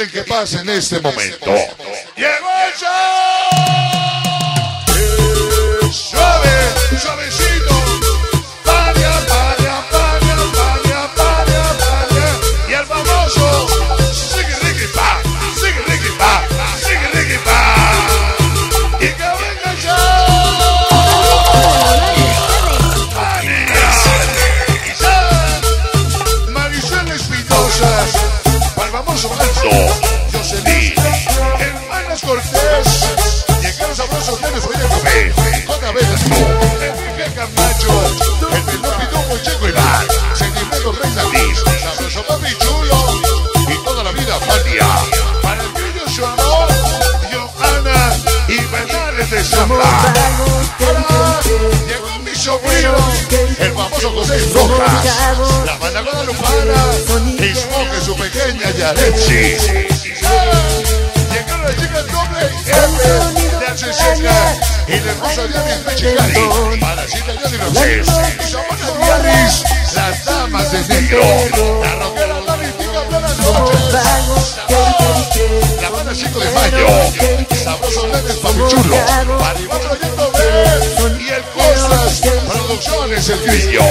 El que pasa en este momento. Llegó el show. Suave, suavecito. Paria, paria, paria, paria, paria, paria. Y el famoso sigue, sigue, pa, sigue, sigue, pa, sigue, sigue, pa. Y que venga el show. Paria. Maricel Espinosa. José Luis, hermanas Cortés, llegaron sabrosos nenes hoy de comer, toda vez, Enrique Camacho, el Pilopito Mocheco y Bar, Sentimiento Rey Saliz, sabroso papi chulo, y toda la vida patria, para el grillo su amor, Johanna, y Bernales de Zambla, llegó mi sobrino, el famoso José Sojas, la banda Guadalupana, y su pequeña Yaretsi. Llegaron las chicas doble F de Arceseca y de Rosalía de Chicari, para Cita y Rosés, y Samana Diaris, las damas de negro, la roquera Larry Pica de las noches, la banda 5 de mayo, sabrosos leves papichulo, para Iván Royendo B, y el Costas, Producciones El Grillo,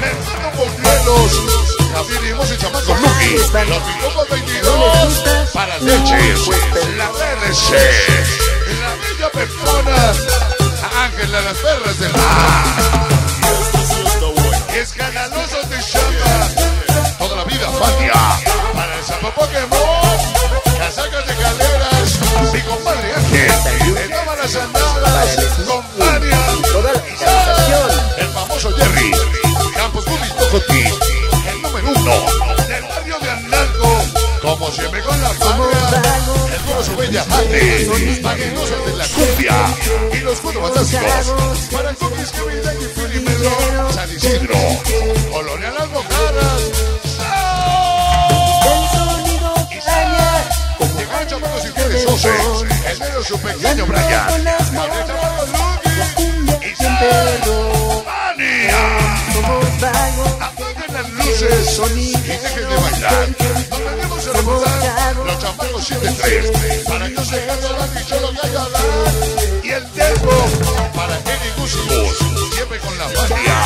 Mercado Pozuelos, Abrimos el chamaco Luki, los minutos 22 para Leches, la T.R.C., la bella persona, Ángela, las perras de la. Escandalosos de Chamba, toda la vida Fania, para el Sapo Pokémon, casacas de caleras, mi compadre Ángel, de todas las andadas, compañía, el famoso Jerry, Campos Guti, del barrio de Andarco, como siempre con la familia, el coro su bella madre, paguenosas de la cumbia, y los cuatro fantásticos, para coquis que brindan y Filipelo, San Isidro, Colonia Las Coloradas, llegó el chamaco sin que desose, el negro su pequeño Brian, el chamaco Lucky, y Fania. Sonido y dejen de bailar. Nos venimos a remontar los chamacos 7-3 para que se gane la dicha lo que haya y el tiempo para Jerry Campos Guti, siempre con la patria.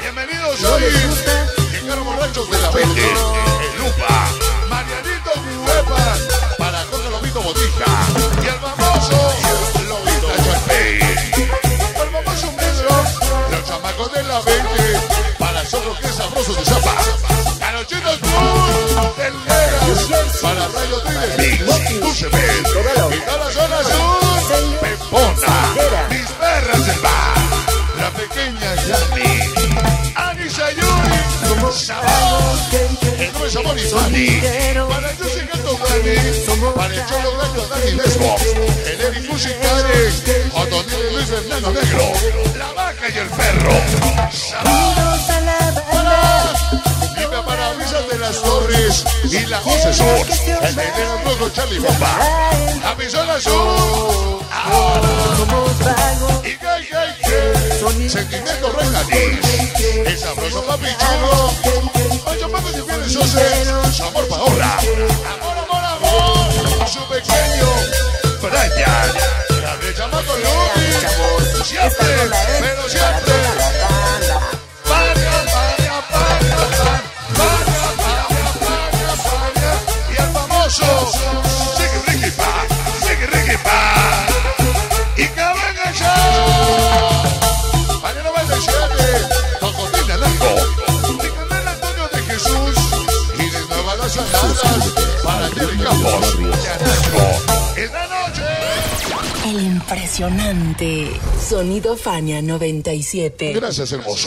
Bienvenidos hoy. Llegaron borrachos de la vende, el Lupa, Marianito Huepa, para José Lobito Botija y el famoso Lobito Champey. El famoso Pedro, los chamacos de la vende. Nosotros que sabrosos de zapa, Canochitos Cruz, del Negas, para Rayo Trinidad, Dulcemen, y toda la zona sur, Pepona, mis perras del bar, la pequeña Yanni, Ani Sayuri, Sabao, el nombre es Amor y Sani, para el José Gato Dani, para el Cholo Blanco Dani Lesbo, el Eric Musicares, Otonil y Luis Fernando Negro, la vaca y el perro, Sabao, Torres y la José Sojas, el veneno rojo Charlie Bomba, la pistola azul, y que, sentimiento Rey Nadiz, el sabroso papi chulo, ocho papas y pieles socios, amor Paola, amor, amor, amor, su pequeño Brian, la de chamaco Lupi, siempre, pero siempre. Para Jerry Campos Guti. Esta noche. El impresionante Sonido Fania 97. Gracias, hermosa.